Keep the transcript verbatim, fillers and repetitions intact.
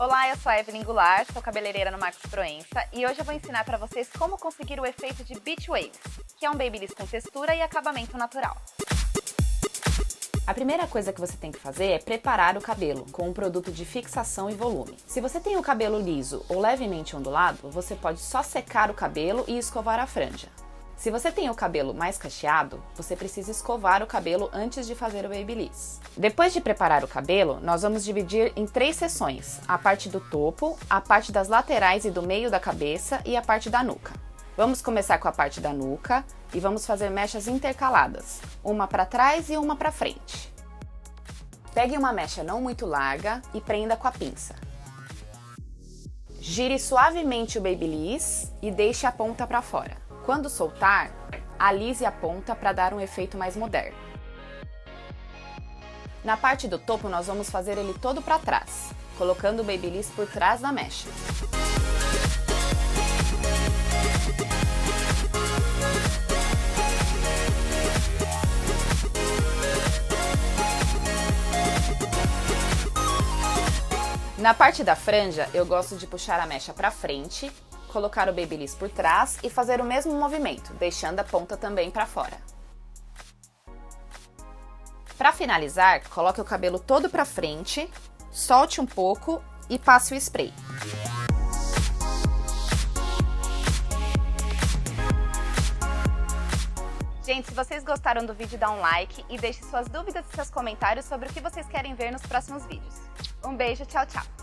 Olá, eu sou a Evelyn Goulart, sou cabeleireira no Marcos Proença e hoje eu vou ensinar para vocês como conseguir o efeito de Beach Waves, que é um babyliss com textura e acabamento natural. A primeira coisa que você tem que fazer é preparar o cabelo com um produto de fixação e volume. Se você tem o cabelo liso ou levemente ondulado, você pode só secar o cabelo e escovar a franja. Se você tem o cabelo mais cacheado, você precisa escovar o cabelo antes de fazer o babyliss. Depois de preparar o cabelo, nós vamos dividir em três seções: a parte do topo, a parte das laterais e do meio da cabeça e a parte da nuca. Vamos começar com a parte da nuca e vamos fazer mechas intercaladas, uma para trás e uma para frente. Pegue uma mecha não muito larga e prenda com a pinça. Gire suavemente o babyliss e deixe a ponta para fora. Quando soltar, alise a ponta para dar um efeito mais moderno. Na parte do topo, nós vamos fazer ele todo para trás, colocando o babyliss por trás da mecha. Na parte da franja, eu gosto de puxar a mecha para frente, colocar o babyliss por trás e fazer o mesmo movimento, deixando a ponta também para fora. Para finalizar, coloque o cabelo todo para frente, solte um pouco e passe o spray. Gente, se vocês gostaram do vídeo, dá um like e deixe suas dúvidas e seus comentários sobre o que vocês querem ver nos próximos vídeos. Um beijo, tchau, tchau!